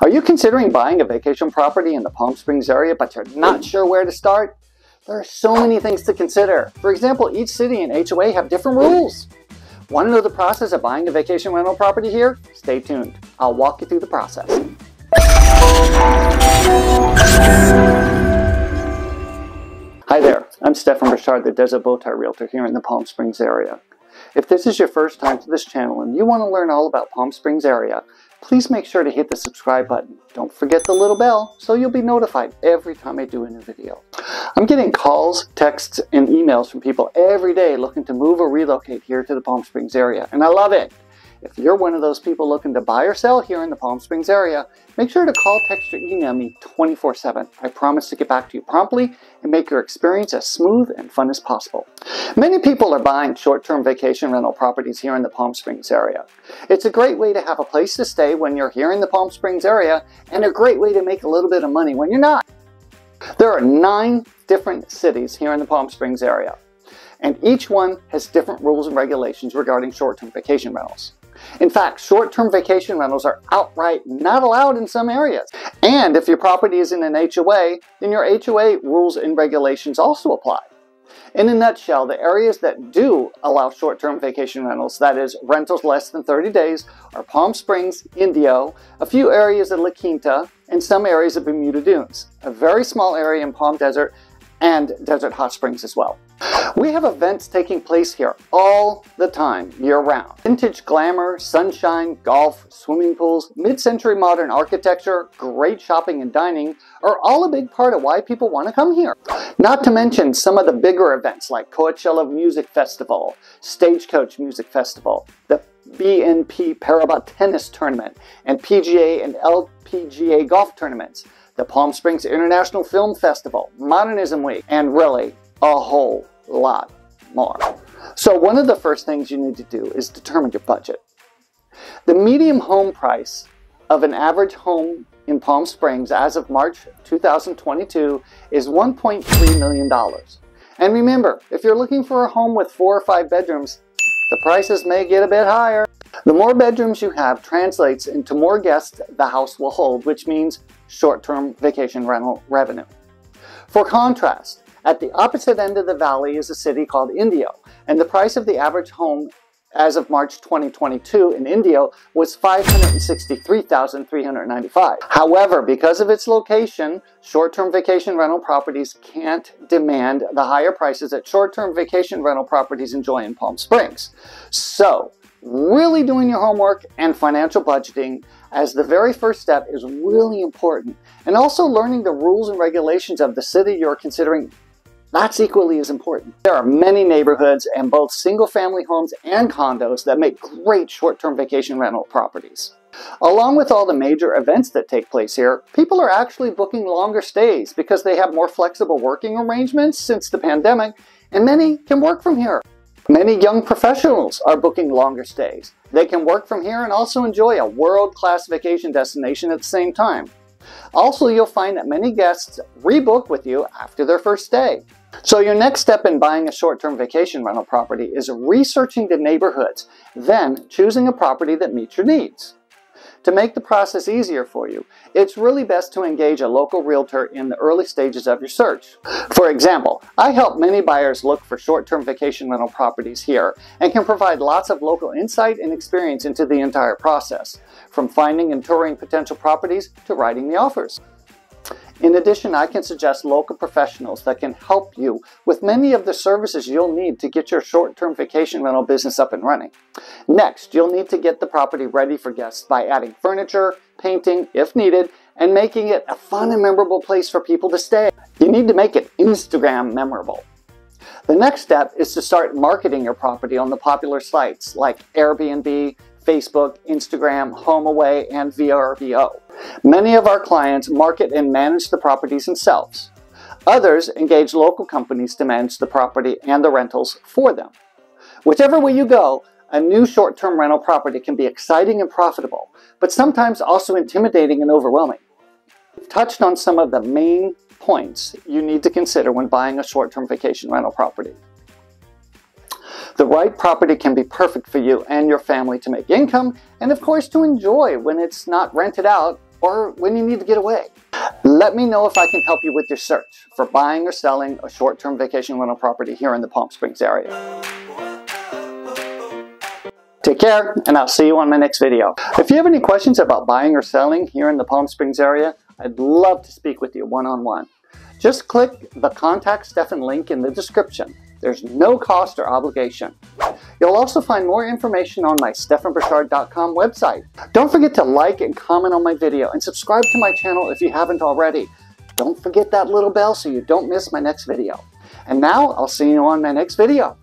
Are you considering buying a vacation property in the Palm Springs area, but you're not sure where to start? There are so many things to consider. For example, each city and HOA have different rules. Want to know the process of buying a vacation rental property here? Stay tuned. I'll walk you through the process. Hi there, I'm Stephen Burchard, the Desert Bowtie Realtor here in the Palm Springs area. If this is your first time to this channel and you want to learn all about Palm Springs area, please make sure to hit the subscribe button. Don't forget the little bell so you'll be notified every time I do a new video. I'm getting calls, texts, and emails from people every day looking to move or relocate here to the Palm Springs area, and I love it. If you're one of those people looking to buy or sell here in the Palm Springs area, make sure to call, text, or email me 24/7. I promise to get back to you promptly and make your experience as smooth and fun as possible. Many people are buying short-term vacation rental properties here in the Palm Springs area. It's a great way to have a place to stay when you're here in the Palm Springs area, and a great way to make a little bit of money when you're not. There are 9 different cities here in the Palm Springs area, and each one has different rules and regulations regarding short-term vacation rentals. In fact, short-term vacation rentals are outright not allowed in some areas. And if your property is in an HOA, then your HOA rules and regulations also apply. In a nutshell, the areas that do allow short-term vacation rentals, that is, rentals less than 30 days, are Palm Springs, Indio, a few areas of La Quinta, and some areas of Bermuda Dunes, a very small area in Palm Desert, and Desert Hot Springs as well. We have events taking place here all the time, year-round. Vintage glamour, sunshine, golf, swimming pools, mid-century modern architecture, great shopping and dining are all a big part of why people want to come here. Not to mention some of the bigger events like Coachella Music Festival, Stagecoach Music Festival, the BNP Paribas Tennis Tournament, and PGA and LPGA golf tournaments, the Palm Springs International Film Festival, Modernism Week, and really a whole lot more. So one of the first things you need to do is determine your budget. The median home price of an average home in Palm Springs as of March 2022 is $1.3 million. And remember, if you're looking for a home with 4 or 5 bedrooms, the prices may get a bit higher. The more bedrooms you have translates into more guests the house will hold, which means short-term vacation rental revenue. For contrast, at the opposite end of the valley is a city called Indio, and the price of the average home as of March 2022 in Indio was $563,395. However, because of its location, short-term vacation rental properties can't demand the higher prices that short-term vacation rental properties enjoy in Palm Springs. So, really doing your homework and financial budgeting as the very first step is really important, and also learning the rules and regulations of the city you're considering. That's equally as important. There are many neighborhoods and both single-family homes and condos that make great short-term vacation rental properties. Along with all the major events that take place here, people are actually booking longer stays because they have more flexible working arrangements since the pandemic, and many can work from here. Many young professionals are booking longer stays. They can work from here and also enjoy a world-class vacation destination at the same time. Also, you'll find that many guests rebook with you after their first stay. So your next step in buying a short-term vacation rental property is researching the neighborhoods, then choosing a property that meets your needs. To make the process easier for you, it's really best to engage a local realtor in the early stages of your search. For example, I help many buyers look for short-term vacation rental properties here and can provide lots of local insight and experience into the entire process, from finding and touring potential properties to writing the offers. In addition, I can suggest local professionals that can help you with many of the services you'll need to get your short-term vacation rental business up and running. Next, you'll need to get the property ready for guests by adding furniture, painting if needed, and making it a fun and memorable place for people to stay. You need to make it Instagram memorable. The next step is to start marketing your property on the popular sites like Airbnb, Facebook, Instagram, HomeAway, and VRBO. Many of our clients market and manage the properties themselves. Others engage local companies to manage the property and the rentals for them. Whichever way you go, a new short-term rental property can be exciting and profitable, but sometimes also intimidating and overwhelming. We've touched on some of the main points you need to consider when buying a short-term vacation rental property. The right property can be perfect for you and your family to make income, and of course to enjoy when it's not rented out or when you need to get away. Let me know if I can help you with your search for buying or selling a short-term vacation rental property here in the Palm Springs area. Take care, and I'll see you on my next video. If you have any questions about buying or selling here in the Palm Springs area, I'd love to speak with you one-on-one. Just click the Contact Stephen link in the description. There's no cost or obligation. You'll also find more information on my StephenBurchard.com website. Don't forget to like and comment on my video and subscribe to my channel if you haven't already. Don't forget that little bell so you don't miss my next video. And now I'll see you on my next video.